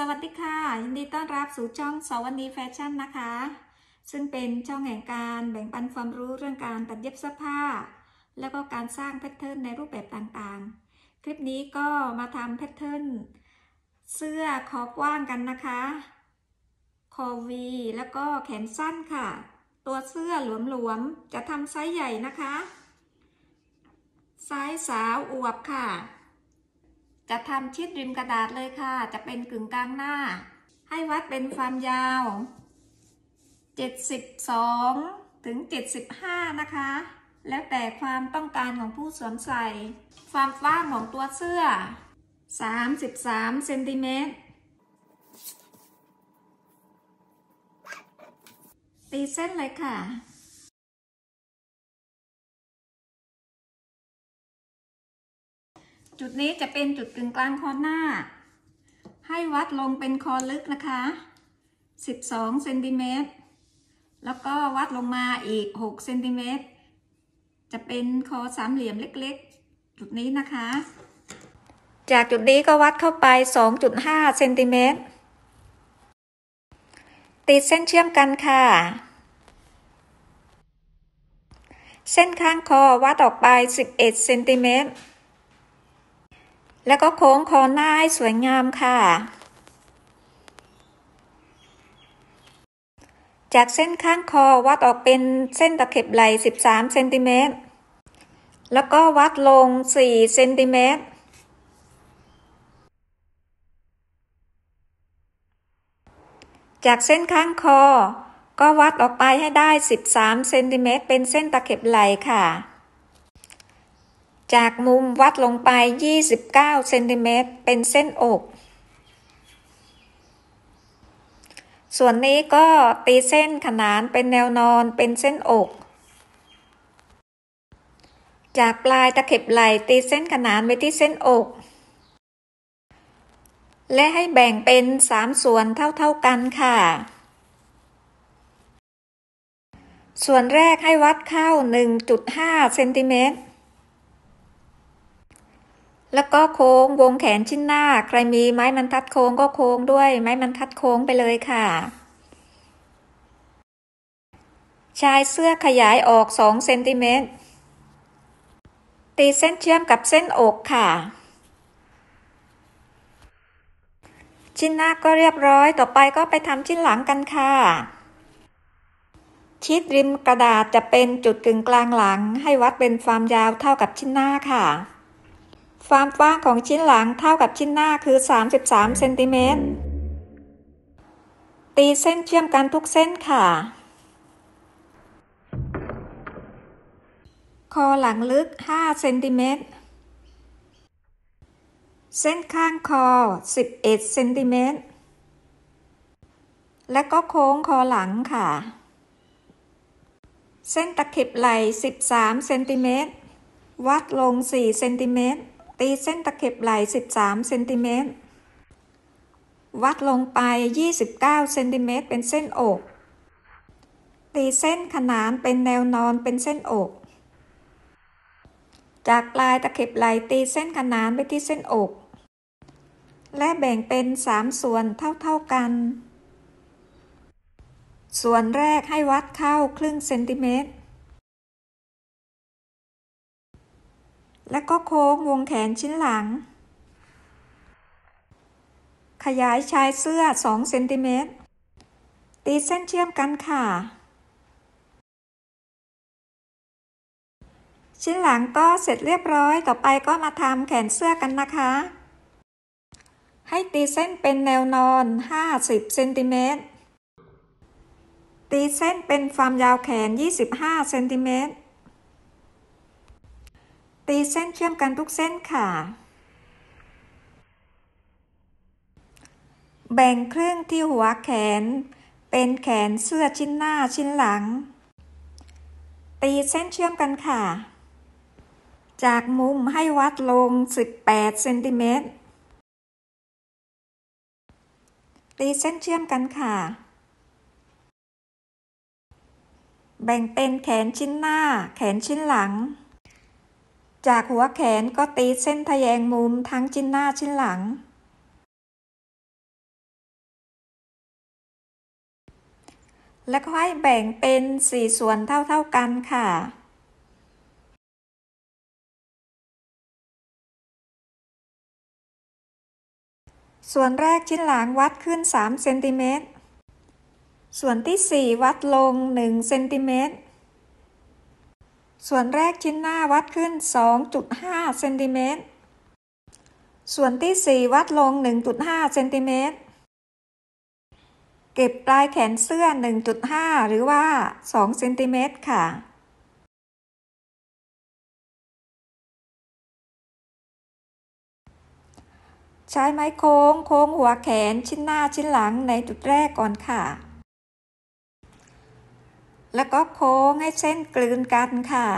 สวัสดีค่ะยินดีต้อนรับสู่ช่อง Saowanee's Fashion นะคะซึ่งเป็นช่องแห่งการแบ่งปันความรู้เรื่องการตัดเย็บเสื้อผ้าแล้วก็การสร้างแพทเทิร์นในรูปแบบต่างๆคลิปนี้ก็มาทำแพทเทิร์นเสื้อคอกว้างกันนะคะคอวีแล้วก็แขนสั้นค่ะตัวเสื้อหลวมๆจะทำไซส์ใหญ่นะคะไซส์สาวอวบค่ะจะทำชิดริมกระดาษเลยค่ะจะเป็นกึ่งกลางหน้าให้วัดเป็นความยาว72ถึง75นะคะแล้วแต่ความต้องการของผู้สวมใส่ความกว้างของตัวเสื้อ33เซนติเมตรตีเส้นเลยค่ะจุดนี้จะเป็นจุดกึ่งกลางคอหน้าให้วัดลงเป็นคอลึกนะคะ12เซนติเมตรแล้วก็วัดลงมาอีก6เซนติเมตรจะเป็นคอสามเหลี่ยมเล็กๆจุดนี้นะคะจากจุดนี้ก็วัดเข้าไป 2.5 เซนติเมตรตีเส้นเชื่อมกันค่ะเส้นข้างคอวัดออกไป11เซนติเมตรแล้วก็โค้งคอหน้าให้สวยงามค่ะจากเส้นข้างคอวัดออกเป็นเส้นตะเข็บไหล่13เซนติเมตรแล้วก็วัดลง4เซนติเมตรจากเส้นข้างคอก็วัดออกไปให้ได้13เซนติเมตรเป็นเส้นตะเข็บไหล่ค่ะจากมุมวัดลงไป29เซนติเมตรเป็นเส้นอกส่วนนี้ก็ตีเส้นขนานเป็นแนวนอนเป็นเส้นอกจากปลายตะเข็บไหล่ตีเส้นขนานไปที่เส้นอกและให้แบ่งเป็น3ส่วนเท่าๆกันค่ะส่วนแรกให้วัดเข้า 1.5 เซนติเมตรแล้วก็โค้งวงแขนชิ้นหน้าใครมีไม้บรรทัดโค้งก็โค้งด้วยไม้บรรทัดโค้งไปเลยค่ะชายเสื้อขยายออก2เซนติเมตรตีเส้นเชื่อมกับเส้นอกค่ะชิ้นหน้าก็เรียบร้อยต่อไปก็ไปทำชิ้นหลังกันค่ะชิดริมกระดาษจะเป็นจุดกึ่งกลางหลังให้วัดเป็นความยาวเท่ากับชิ้นหน้าค่ะความกว้างของชิ้นหลังเท่ากับชิ้นหน้าคือ33เซนติเมตรตีเส้นเชื่อมกันทุกเส้นค่ะคอหลังลึก5เซนติเมตรเส้นข้างคอ11เซนติเมตรและก็โค้งคอหลังค่ะเส้นตะเข็บไหล่13เซนติเมตรวัดลง4เซนติเมตรตีเส้นตะเข็บไหล่13เซนติเมตรวัดลงไป29เซนติเมตรเป็นเส้นอกตีเส้นขนานเป็นแนวนอนเป็นเส้นอกจากปลายตะเข็บไหล่ตีเส้นขนานไปที่เส้นอกและแบ่งเป็น3ส่วนเท่าๆกันส่วนแรกให้วัดเข้าครึ่งเซนติเมตรและก็โค้งวงแขนชิ้นหลังขยายชายเสื้อ2เซนติเมตรตีเส้นเชื่อมกันค่ะชิ้นหลังก็เสร็จเรียบร้อยต่อไปก็มาทำแขนเสื้อกันนะคะให้ตีเส้นเป็นแนวนอน50เซนติเมตรตีเส้นเป็นความยาวแขน25เซนติเมตรตีเส้นเชื่อมกันทุกเส้นค่ะแบ่งครึ่งที่หัวแขนเป็นแขนเสื้อชิ้นหน้าชิ้นหลังตีเส้นเชื่อมกันค่ะจากมุมให้วัดลง18เซนติเมตรตีเส้นเชื่อมกันค่ะแบ่งเป็นแขนชิ้นหน้าแขนชิ้นหลังจากหัวแขนก็ตีเส้นทแยงมุมทั้งชิ้นหน้าชิ้นหลัง แล้วก็ให้แบ่งเป็น4ส่วนเท่าๆกันค่ะส่วนแรกชิ้นหลังวัดขึ้น3เซนติเมตรส่วนที่4วัดลง1เซนติเมตรส่วนแรกชิ้นหน้าวัดขึ้น 2.5 เซนติเมตรส่วนที่4วัดลง 1.5 เซนติเมตรเก็บปลายแขนเสื้อ 1.5 หรือว่า2เซนติเมตรค่ะใช้ไม้โค้งหัวแขนชิ้นหน้าชิ้นหลังในจุดแรกก่อนค่ะแล้วก็โค้งให้เส้นกลืนกันค่ะ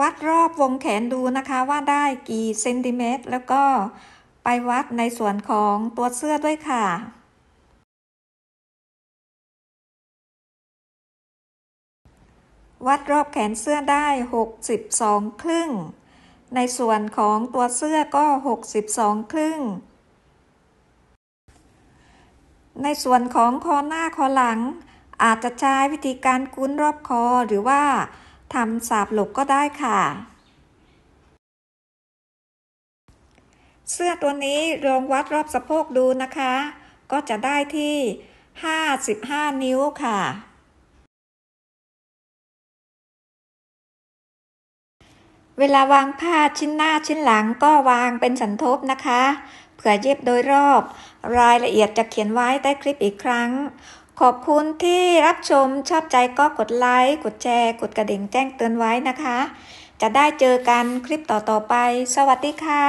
วัดรอบวงแขนดูนะคะว่าได้กี่เซนติเมตรแล้วก็ไปวัดในส่วนของตัวเสื้อด้วยค่ะวัดรอบแขนเสื้อได้62 ครึ่งในส่วนของตัวเสื้อก็62 ครึ่งในส่วนของคอหน้าคอหลังอาจจะใช้วิธีการคุ้นรอบคอหรือว่าทำสาบหลบก็ได้ค่ะเสื้อตัวนี้ลองวัดรอบสะโพกดูนะคะก็จะได้ที่55 นิ้วค่ะเวลาวางผ้าชิ้นหน้าชิ้นหลังก็วางเป็นสันทบนะคะเผื่อเย็บโดยรอบรายละเอียดจะเขียนไว้ใต้คลิปอีกครั้งขอบคุณที่รับชมชอบใจก็กดไลค์กดแชร์กดกระดิ่งแจ้งเตือนไว้นะคะจะได้เจอกันคลิปต่อๆไปสวัสดีค่ะ